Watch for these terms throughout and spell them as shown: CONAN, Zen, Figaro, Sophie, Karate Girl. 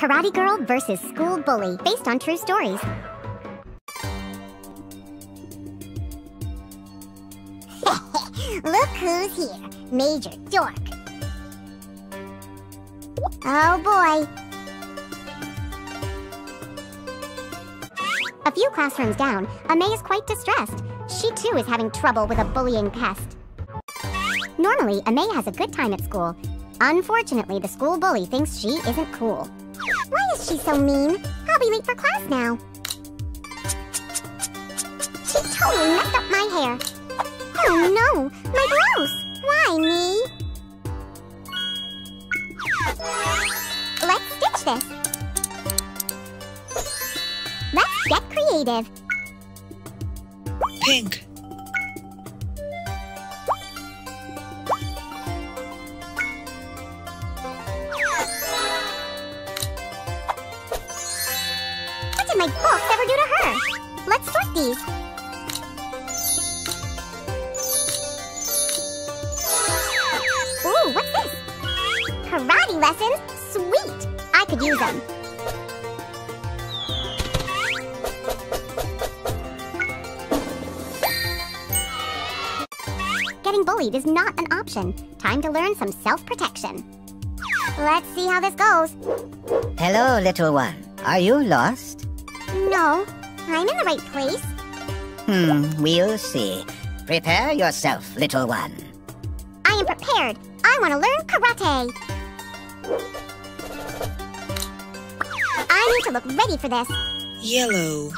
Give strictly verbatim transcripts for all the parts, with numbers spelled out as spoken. Karate Girl versus School Bully, based on true stories. Look who's here, Major Dork. Oh boy. A few classrooms down, Amay is quite distressed. She too is having trouble with a bullying pest. Normally, Amay has a good time at school. Unfortunately, the school bully thinks she isn't cool. Why is she so mean? I'll be late for class now. She totally messed up my hair. Oh no, my brows! Why me? Let's stitch this. Let's get creative. Pink. What did my books ever do to her? Let's sort these. Ooh, what's this? Karate lessons? Sweet! I could use them. Getting bullied is not an option. Time to learn some self-protection. Let's see how this goes. Hello, little one. Are you lost? No, I'm in the right place. Hmm, we'll see. Prepare yourself, little one. I am prepared. I want to learn karate. I need to look ready for this. Yellow.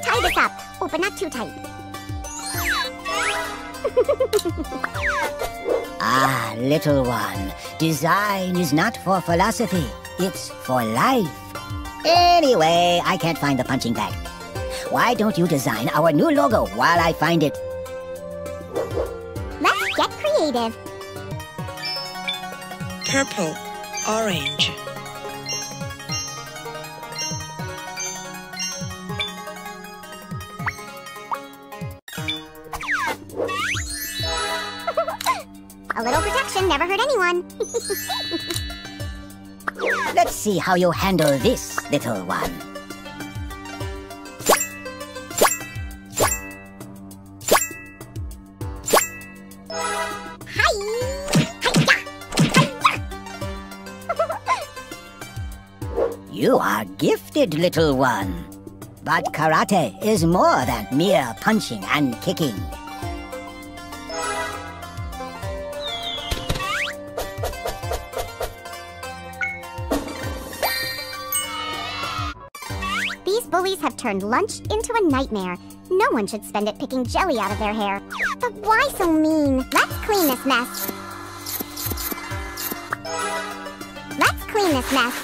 Tie this up. Oh, but not too tight. Ah, little one, design is not for philosophy, it's for life. Anyway, I can't find the punching bag. Why don't you design our new logo while I find it? Let's get creative. Purple, orange. A little protection never hurt anyone. Let's see how you handle this, little one. Hi! Hi-ya! Hi-ya! You are gifted, little one. But karate is more than mere punching and kicking. These bullies have turned lunch into a nightmare. No one should spend it picking jelly out of their hair. But why so mean? Let's clean this mess. Let's clean this mess.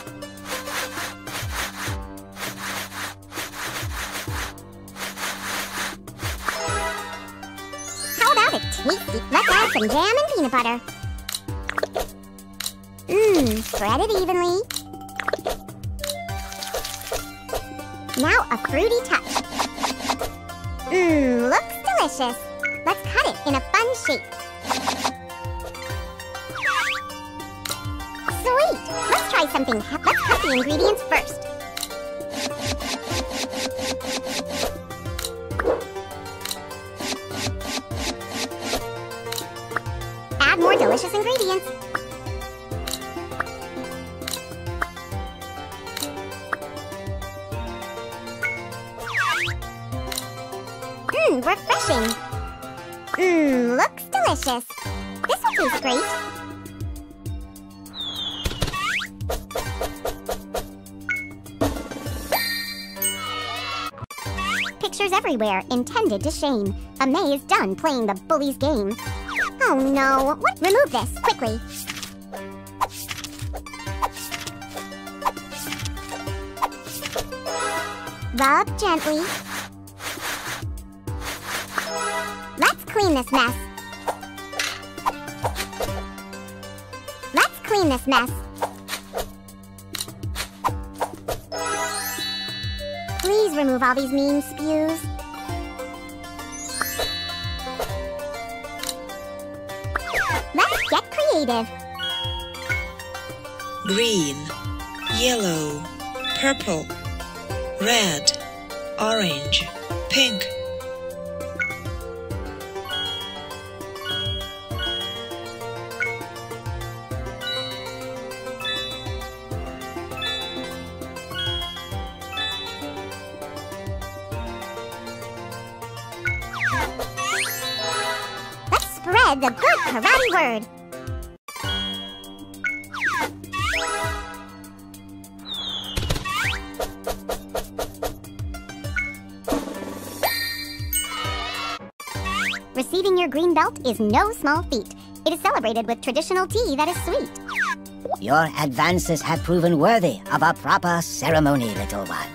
How about it, tasty? Let's add some jam and peanut butter. Mmm, spread it evenly. Now a fruity touch. Mmm, looks delicious. Let's cut it in a fun shape. Sweet! Let's try something. Let's cut the ingredients first. Add more delicious ingredients. Mmm, refreshing. Mmm, looks delicious. This will taste great. Pictures everywhere intended to shame. Amay is done playing the bully's game. Oh no, what? Remove this, quickly. Rub gently. Clean this mess. Let's clean this mess. Please remove all these mean spews. Let's get creative. green, yellow, purple, red, orange, pink. Spread the good karate word. Receiving your green belt is no small feat. It is celebrated with traditional tea that is sweet. Your advances have proven worthy of a proper ceremony, little one.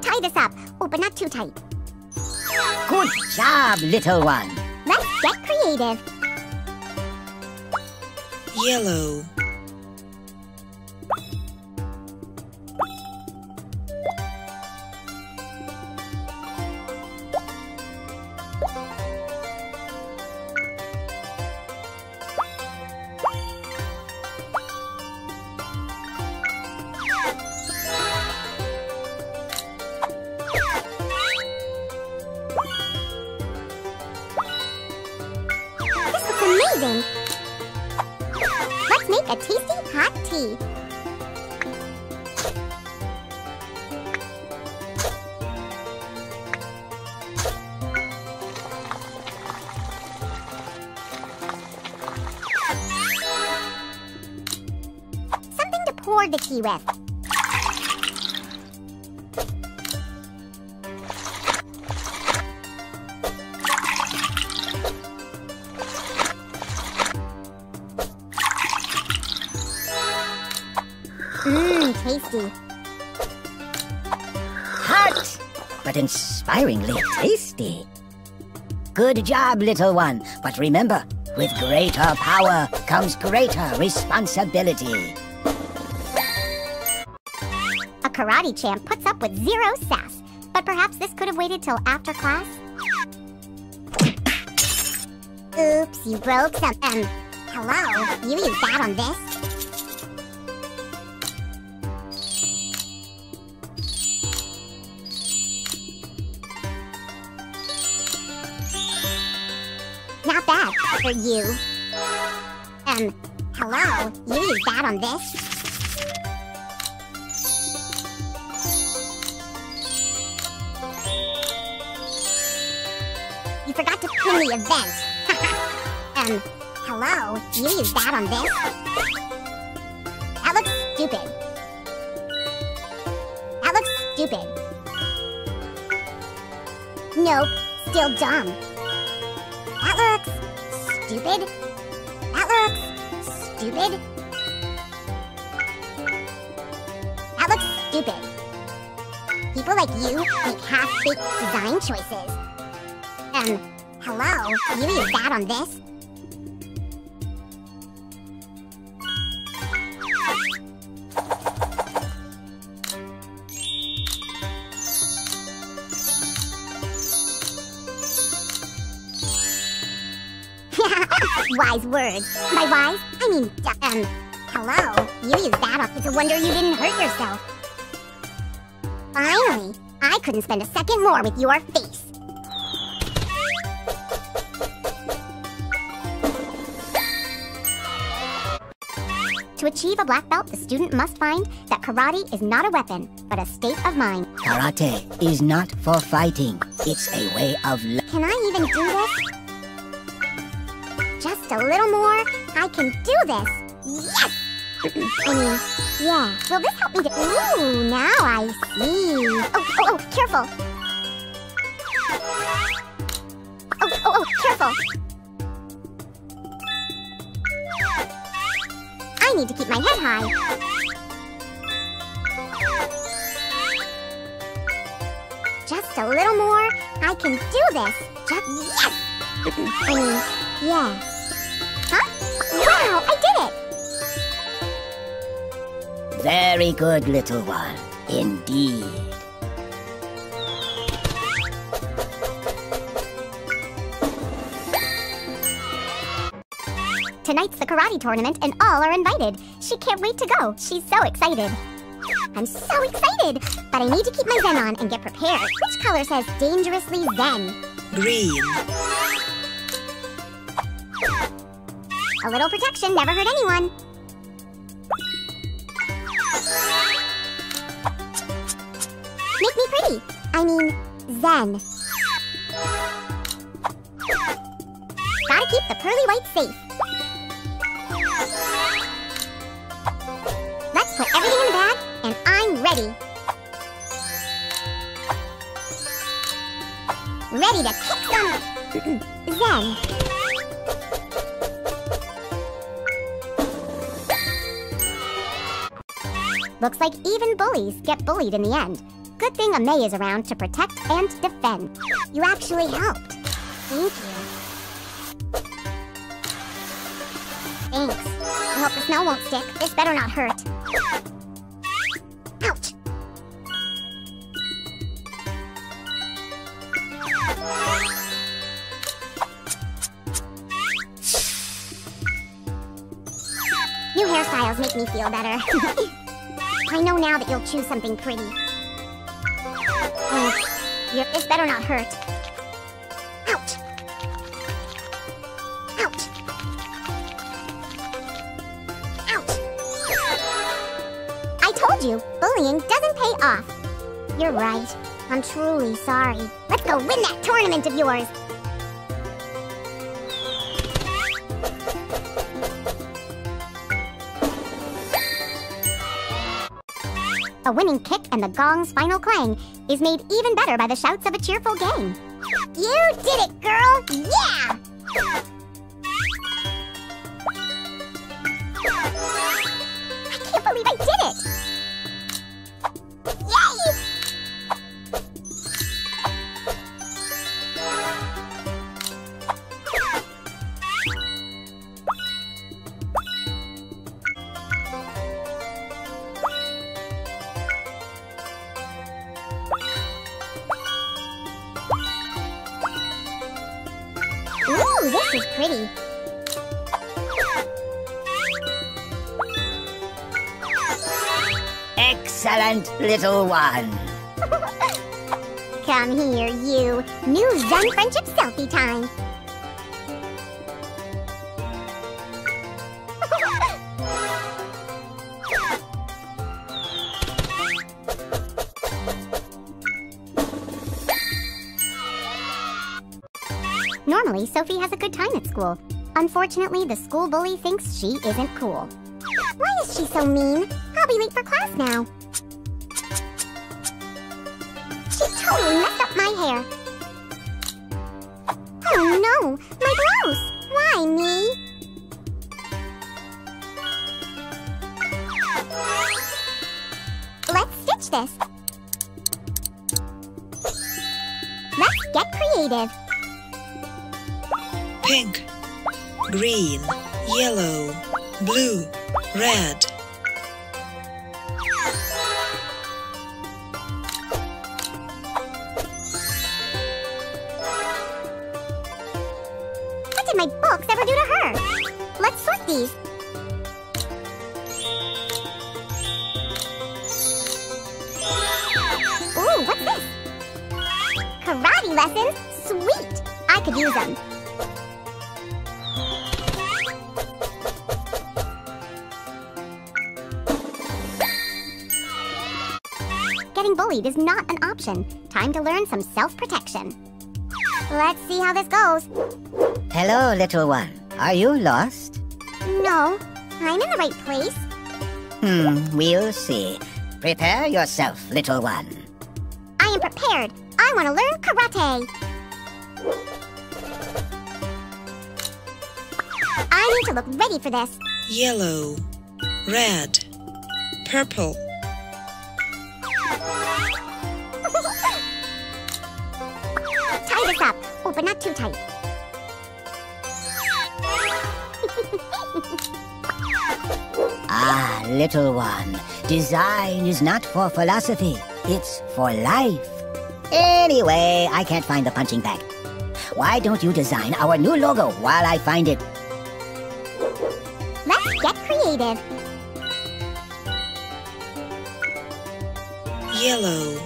Tie this up. Oh, but not too tight. Good job, little one. Let's get creative. Yellow. Let's make a tasty hot tea. Something to pour the tea with. Mmm, tasty. Hot, but inspiringly tasty. Good job, little one. But remember, with greater power comes greater responsibility. A karate champ puts up with zero sass. But perhaps this could have waited till after class? Oops, you broke some. Um, hello? You used that on this? Not bad for you. Um, hello? You used that on this? You forgot to pin the event. um, hello? You used that on this? That looks stupid. That looks stupid. Nope, still dumb. That looks stupid. That looks stupid. That looks stupid. People like you make half-baked design choices. Um, hello? You used that on this? Wise words. By wise, I mean um, hello? You used that up. It's a wonder you didn't hurt yourself. Finally, I couldn't spend a second more with your face. To achieve a black belt, the student must find that karate is not a weapon, but a state of mind. Karate is not for fighting. It's a way of life. Can I even do this? Just a little more. I can do this. Yes! I mean, yeah. Will this help me to... Ooh, now I see. Oh, oh, oh, careful. Oh, oh, oh, careful. I need to keep my head high. Just a little more. I can do this. Just... Yes! I mean... Yeah. Huh? Wow, I did it! Very good, little one. Indeed. Tonight's the karate tournament and all are invited. She can't wait to go. She's so excited. I'm so excited, but I need to keep my zen on and get prepared. Which color says dangerously zen? Green. A little protection never hurt anyone. Make me pretty. I mean, zen. Gotta keep the pearly white safe. Let's put everything in the bag, and I'm ready. Ready to kick some zen. Looks like even bullies get bullied in the end. Good thing Amay is around to protect and defend. You actually helped. Thank you. Thanks. I hope the snow won't stick. This better not hurt. Ouch! New hairstyles make me feel better. I know now that you'll choose something pretty. Thanks. Your, this better not hurt. You, bullying doesn't pay off. You're right. I'm truly sorry. Let's go win that tournament of yours. A winning kick and the gong's final clang is made even better by the shouts of a cheerful gang. You did it, girl! Yeah! I can't believe I did it! Ooh, this is pretty. Excellent, little one. Come here, you. New Zen Friendship Selfie Time. Normally, Sophie has a good time at school. Unfortunately, the school bully thinks she isn't cool. Why is she so mean? I'll be late for class now. She totally messed up my hair. Oh no, my blouse! Why me? Let's stitch this. Let's get creative. Pink, green, yellow, blue, red. What did my books ever do to her? Let's sort these. Ooh, what's this? Karate lessons? Sweet! I could use them. Getting bullied is not an option. Time to learn some self-protection. Let's see how this goes. Hello, little one. Are you lost? No, I'm in the right place. Hmm, we'll see. Prepare yourself, little one. I am prepared. I want to learn karate. I need to look ready for this. Yellow, red, purple. Tie this up. Oh, but not too tight. Ah, little one. Design is not for philosophy. It's for life. Anyway, I can't find the punching bag. Why don't you design our new logo while I find it? Let's get creative. Yellow.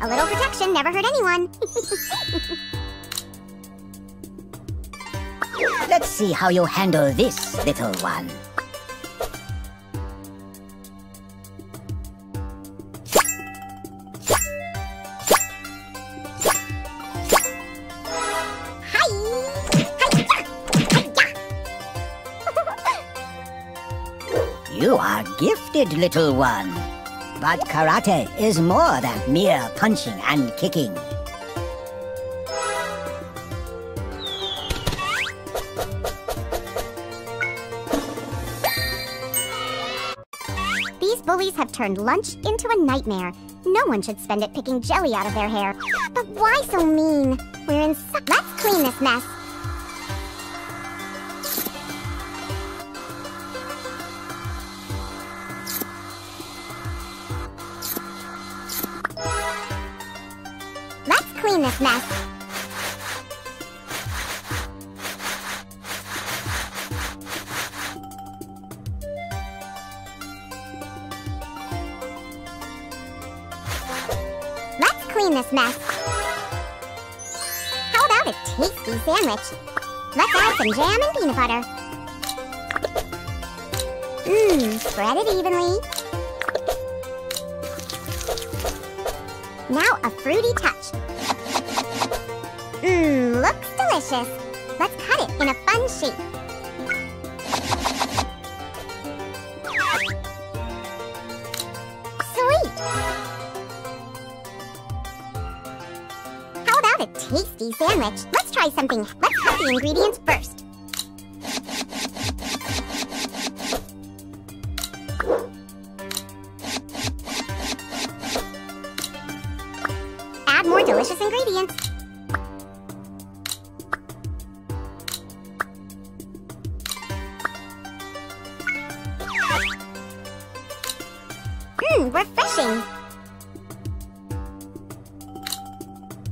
A little protection never hurt anyone. Let's see how you handle this, little one. You are gifted, little one. But karate is more than mere punching and kicking. These bullies have turned lunch into a nightmare. No one should spend it picking jelly out of their hair. But why so mean? We're in su- Let's clean this mess. Clean this mess. Let's clean this mess. How about a tasty sandwich? Let's add some jam and peanut butter. Mmm, spread it evenly. Now a fruity touch. Mmm, looks delicious. Let's cut it in a fun shape. Sweet! How about a tasty sandwich? Let's try something. Let's cut the ingredients first. Add more delicious ingredients. Refreshing.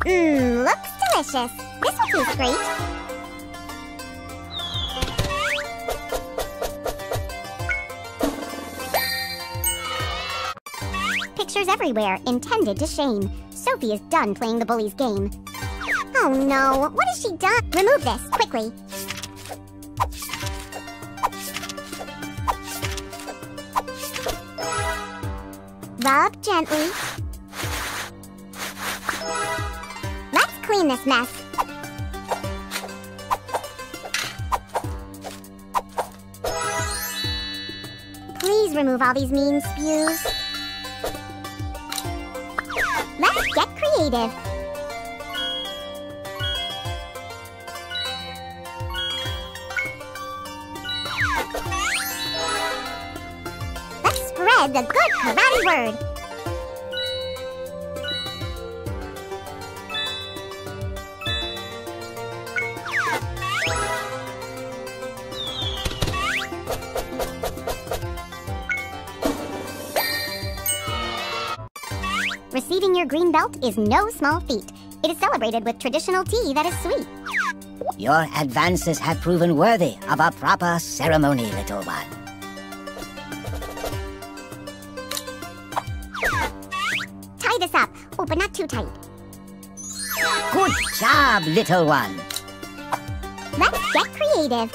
Mmm, looks delicious. This will taste great. Pictures everywhere intended to shame. Sophie is done playing the bully's game. Oh no, what has she done? Remove this, quickly. Rub gently. Let's clean this mess. Please remove all these mean spews. Let's get creative. The good karate word. Receiving your green belt is no small feat. It is celebrated with traditional tea that is sweet. Your advances have proven worthy of a proper ceremony, little one. This up. Oh, but not too tight. Good job, little one. Let's get creative.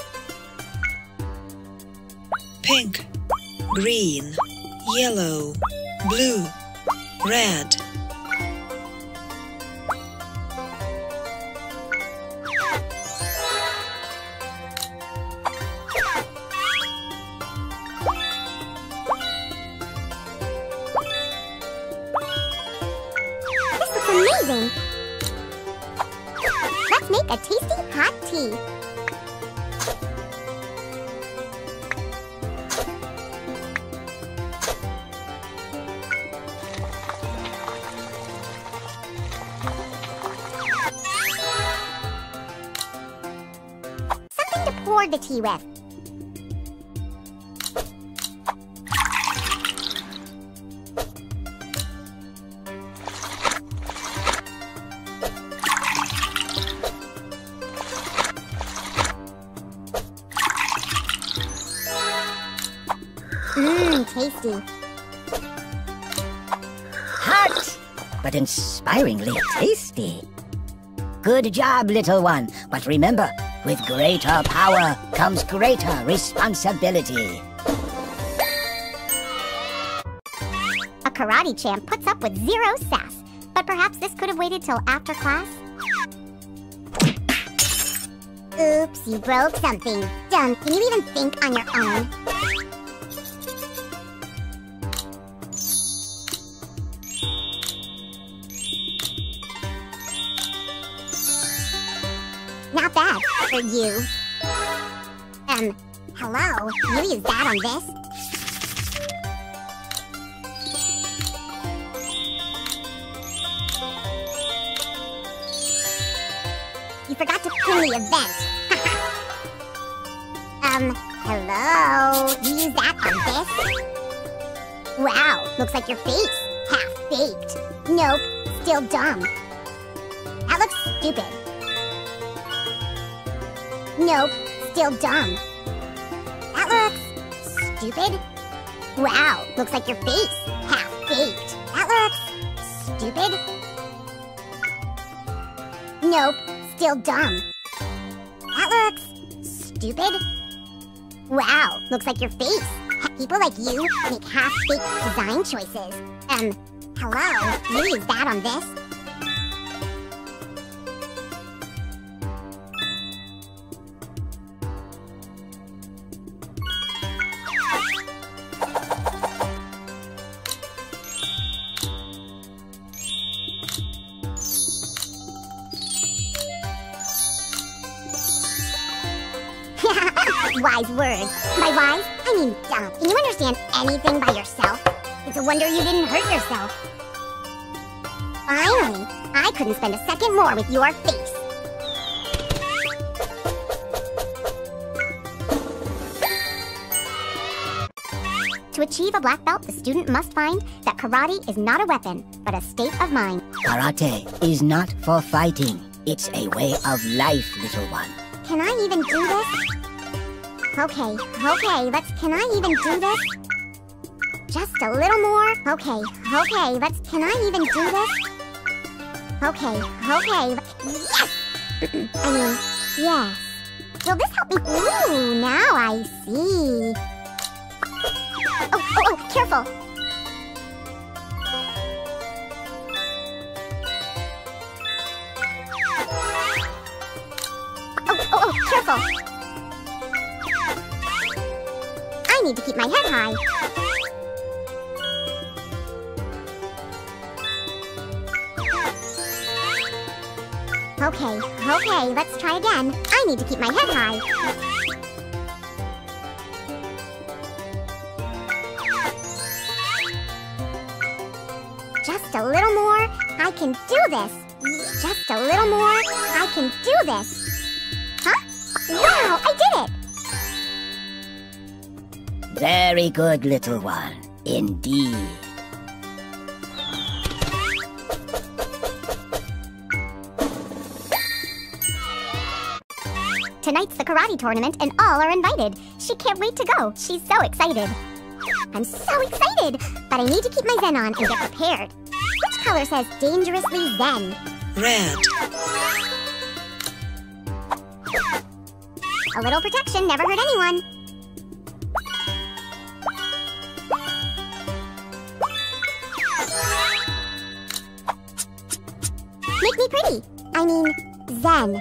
Pink, green, yellow, blue, red. Amazing! Let's make a tasty hot tea. pour the tea with. Mmm, tasty. Hot, but inspiringly tasty. Good job, little one. But remember, with greater power comes greater responsibility. A karate champ puts up with zero sass, but perhaps this could have waited till after class. Oops, you broke something. Dumb, can you even think on your own? Not bad for you. Um, hello? Can you use that on this? You forgot to pin the event. um, hello? Can you use that on this? Wow, looks like your face. Half baked. Nope, still dumb. That looks stupid. Nope, still dumb. That looks stupid. Wow, looks like your face. Half baked. That looks stupid. Nope, still dumb. That looks stupid. Wow, looks like your face. People like you make half-baked design choices. Um, hello? Can you use that on this? Wise words. By wise, I mean dumb. Can you understand anything by yourself? It's a wonder you didn't hurt yourself. Finally, I couldn't spend a second more with your face. To achieve a black belt, the student must find that karate is not a weapon, but a state of mind. Karate is not for fighting. It's a way of life, little one. Can I even do this? Okay, okay, let's, can I even do this? Just a little more? Okay, okay, let's, can I even do this? Okay, okay, yes! I mean, yes. Will this help me? Ooh, now I see. Oh, oh, oh, careful! Oh, oh, oh, careful! I need to keep my head high. Okay, okay, let's try again. I need to keep my head high. Just a little more. I can do this. Just a little more. I can do this. Huh? Wow, I did it! Very good, little one. Indeed. Tonight's the karate tournament and all are invited. She can't wait to go. She's so excited. I'm so excited, but I need to keep my zen on and get prepared. Which color says dangerously zen? Red. A little protection never hurt anyone. Make me pretty. I mean, zen.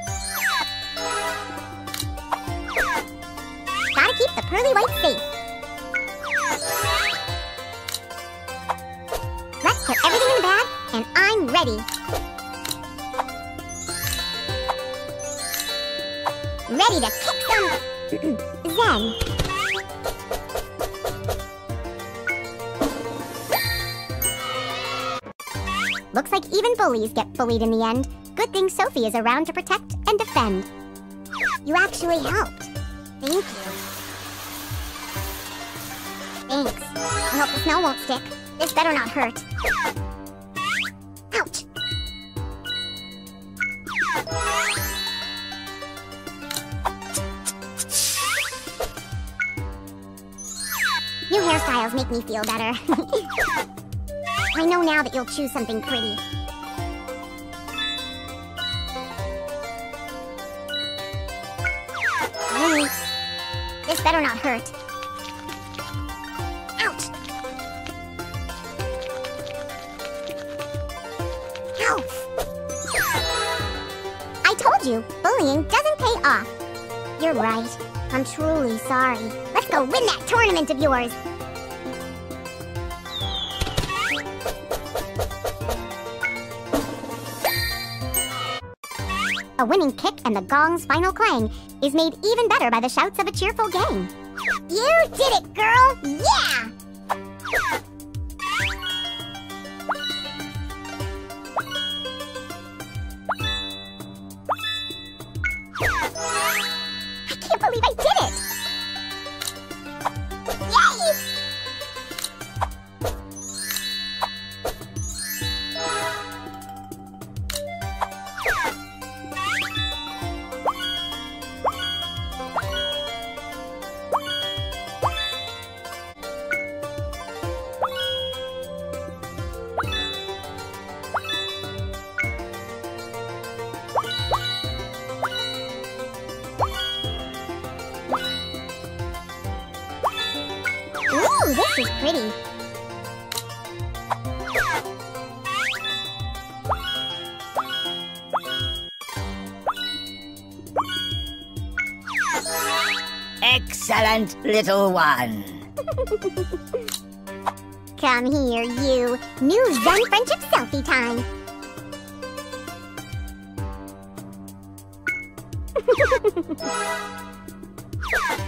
Gotta keep the pearly white safe. Let's put everything in the bag, and I'm ready. Ready to kick some zen. Looks like even bullies get bullied in the end. Good thing Sophie is around to protect and defend. You actually helped. Thank you. Thanks. I hope the snow won't stick. This better not hurt. Ouch! New hairstyles make me feel better. I know now that you'll choose something pretty. Thanks. This better not hurt. Ouch! Ow! I told you, bullying doesn't pay off. You're right. I'm truly sorry. Let's go win that tournament of yours. A winning kick and the gong's final clang is made even better by the shouts of a cheerful gang. You did it, girl! Yeah! I can't believe I did it! Ooh, this is pretty. Excellent, little one. Come here, you. New Zen Friendship Selfie time.